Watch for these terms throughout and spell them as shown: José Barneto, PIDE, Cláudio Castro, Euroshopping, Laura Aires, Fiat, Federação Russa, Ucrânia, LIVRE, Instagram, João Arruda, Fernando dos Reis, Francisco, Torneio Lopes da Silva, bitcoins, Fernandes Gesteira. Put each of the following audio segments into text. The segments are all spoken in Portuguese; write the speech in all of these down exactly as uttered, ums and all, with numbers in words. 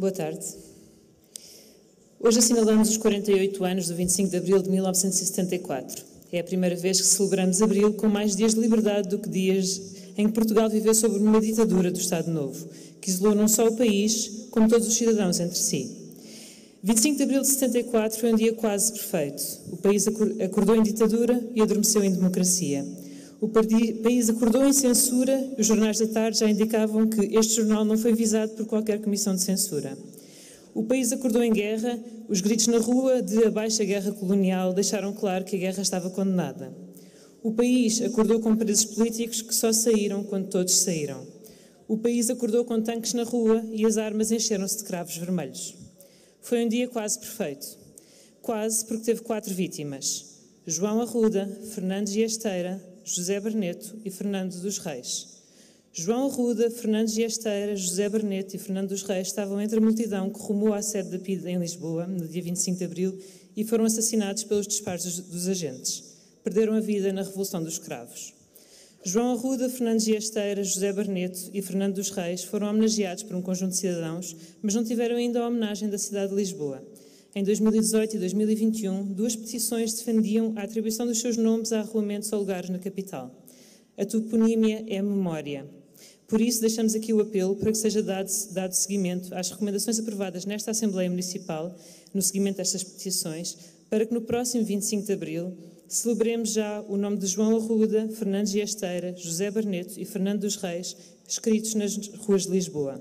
Boa tarde. Hoje assinalamos os quarenta e oito anos do vinte e cinco de abril de mil novecentos e setenta e quatro. É a primeira vez que celebramos abril com mais dias de liberdade do que dias em que Portugal viveu sob uma ditadura do Estado Novo, que isolou não só o país, como todos os cidadãos entre si. vinte e cinco de abril de setenta e quatro foi um dia quase perfeito. O país acordou em ditadura e adormeceu em democracia. O país acordou em censura e os jornais da tarde já indicavam que este jornal não foi visado por qualquer comissão de censura. O país acordou em guerra, os gritos na rua de "abaixo a guerra colonial" deixaram claro que a guerra estava condenada. O país acordou com presos políticos que só saíram quando todos saíram. O país acordou com tanques na rua e as armas encheram-se de cravos vermelhos. Foi um dia quase perfeito. Quase porque teve quatro vítimas: João Arruda, Fernandes Gesteira, José Barneto e Fernando dos Reis. João Arruda, Fernandes Gesteira, José Barneto e Fernando dos Reis estavam entre a multidão que rumou à sede da PIDE em Lisboa, no dia vinte e cinco de abril, e foram assassinados pelos disparos dos agentes. Perderam a vida na Revolução dos Cravos. João Arruda, Fernandes Gesteira, José Barneto e Fernando dos Reis foram homenageados por um conjunto de cidadãos, mas não tiveram ainda a homenagem da cidade de Lisboa. Em dois mil e dezoito e dois mil e vinte e um, duas petições defendiam a atribuição dos seus nomes a arruamentos ou lugares na capital. A toponímia é memória. Por isso, deixamos aqui o apelo para que seja dado, dado seguimento às recomendações aprovadas nesta Assembleia Municipal, no seguimento destas petições, para que no próximo vinte e cinco de abril celebremos já o nome de João Arruda, Fernandes Gesteira, José Barneto e Fernando dos Reis, escritos nas ruas de Lisboa.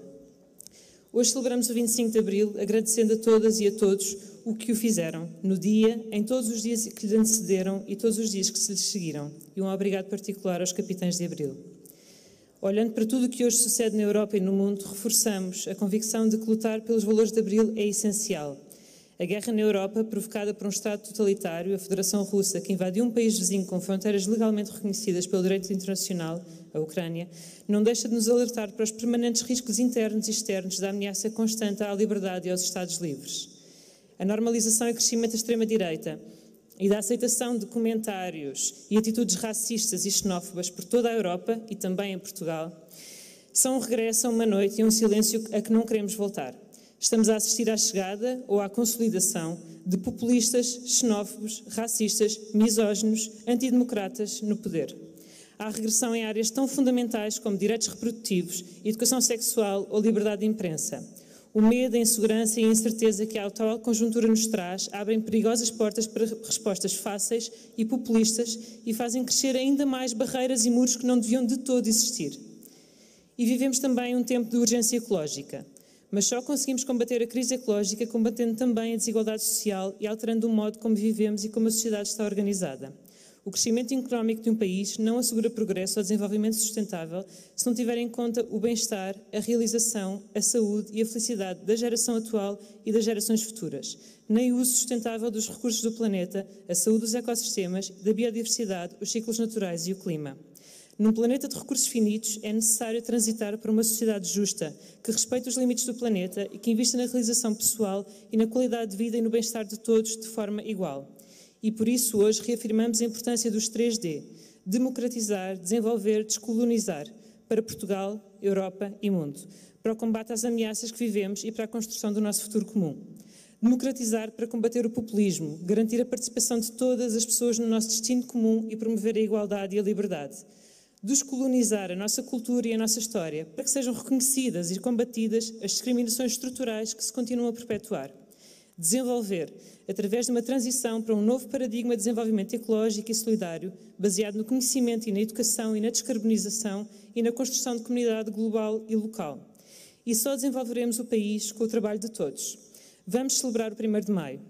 Hoje celebramos o vinte e cinco de abril, agradecendo a todas e a todos o que o fizeram, no dia, em todos os dias que lhe antecederam e todos os dias que se lhes seguiram. E um obrigado particular aos capitães de abril. Olhando para tudo o que hoje sucede na Europa e no mundo, reforçamos a convicção de que lutar pelos valores de abril é essencial. A guerra na Europa, provocada por um Estado totalitário, a Federação Russa, que invadiu um país vizinho com fronteiras legalmente reconhecidas pelo direito internacional, a Ucrânia, não deixa de nos alertar para os permanentes riscos internos e externos da ameaça constante à liberdade e aos Estados livres. A normalização e crescimento da extrema-direita e da aceitação de comentários e atitudes racistas e xenófobas por toda a Europa e também em Portugal são um regresso a uma noite e um silêncio a que não queremos voltar. Estamos a assistir à chegada ou à consolidação de populistas, xenófobos, racistas, misóginos, antidemocratas no poder. Há regressão em áreas tão fundamentais como direitos reprodutivos, educação sexual ou liberdade de imprensa. O medo, a insegurança e a incerteza que a atual conjuntura nos traz abrem perigosas portas para respostas fáceis e populistas e fazem crescer ainda mais barreiras e muros que não deviam de todo existir. E vivemos também um tempo de urgência ecológica. Mas só conseguimos combater a crise ecológica combatendo também a desigualdade social e alterando o modo como vivemos e como a sociedade está organizada. O crescimento económico de um país não assegura progresso ou desenvolvimento sustentável se não tiver em conta o bem-estar, a realização, a saúde e a felicidade da geração atual e das gerações futuras. Nem o uso sustentável dos recursos do planeta, a saúde dos ecossistemas, da biodiversidade, os ciclos naturais e o clima. Num planeta de recursos finitos, é necessário transitar para uma sociedade justa, que respeite os limites do planeta e que invista na realização pessoal e na qualidade de vida e no bem-estar de todos de forma igual. E por isso hoje reafirmamos a importância dos três D, democratizar, desenvolver, descolonizar, para Portugal, Europa e mundo, para o combate às ameaças que vivemos e para a construção do nosso futuro comum. Democratizar para combater o populismo, garantir a participação de todas as pessoas no nosso destino comum e promover a igualdade e a liberdade. Descolonizar a nossa cultura e a nossa história, para que sejam reconhecidas e combatidas as discriminações estruturais que se continuam a perpetuar. Desenvolver, através de uma transição para um novo paradigma de desenvolvimento ecológico e solidário, baseado no conhecimento e na educação e na descarbonização e na construção de comunidade global e local. E só desenvolveremos o país com o trabalho de todos. Vamos celebrar o primeiro de maio.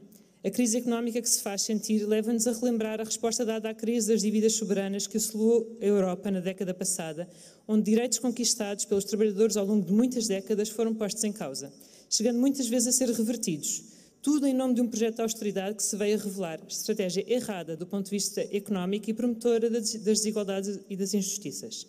A crise económica que se faz sentir leva-nos a relembrar a resposta dada à crise das dívidas soberanas que assolou a Europa na década passada, onde direitos conquistados pelos trabalhadores ao longo de muitas décadas foram postos em causa, chegando muitas vezes a ser revertidos. Tudo em nome de um projeto de austeridade que se veio a revelar estratégia errada do ponto de vista económico e promotora das desigualdades e das injustiças.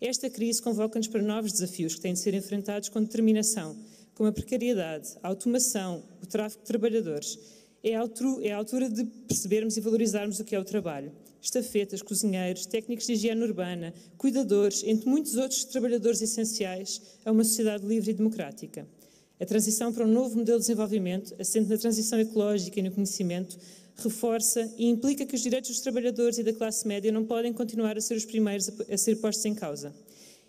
Esta crise convoca-nos para novos desafios que têm de ser enfrentados com determinação, como a precariedade, a automação, o tráfico de trabalhadores. É a altura de percebermos e valorizarmos o que é o trabalho. Estafetas, cozinheiros, técnicos de higiene urbana, cuidadores, entre muitos outros trabalhadores essenciais a uma sociedade livre e democrática. A transição para um novo modelo de desenvolvimento, assente na transição ecológica e no conhecimento, reforça e implica que os direitos dos trabalhadores e da classe média não podem continuar a ser os primeiros a ser postos em causa.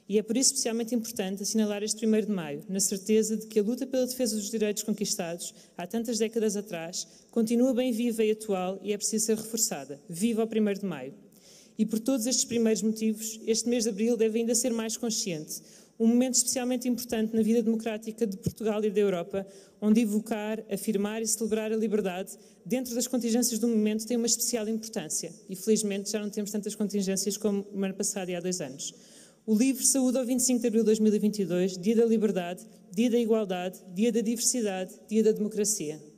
E é por isso especialmente importante assinalar este primeiro de maio, na certeza de que a luta pela defesa dos direitos conquistados, há tantas décadas atrás, continua bem viva e atual e é preciso ser reforçada. Viva o primeiro de maio! E por todos estes primeiros motivos, este mês de abril deve ainda ser mais consciente, um momento especialmente importante na vida democrática de Portugal e da Europa, onde evocar, afirmar e celebrar a liberdade dentro das contingências do momento tem uma especial importância e, felizmente, já não temos tantas contingências como no ano passado e há dois anos. O LIVRE saúda ao vinte e cinco de abril de dois mil e vinte e dois, dia da liberdade, dia da igualdade, dia da diversidade, dia da democracia.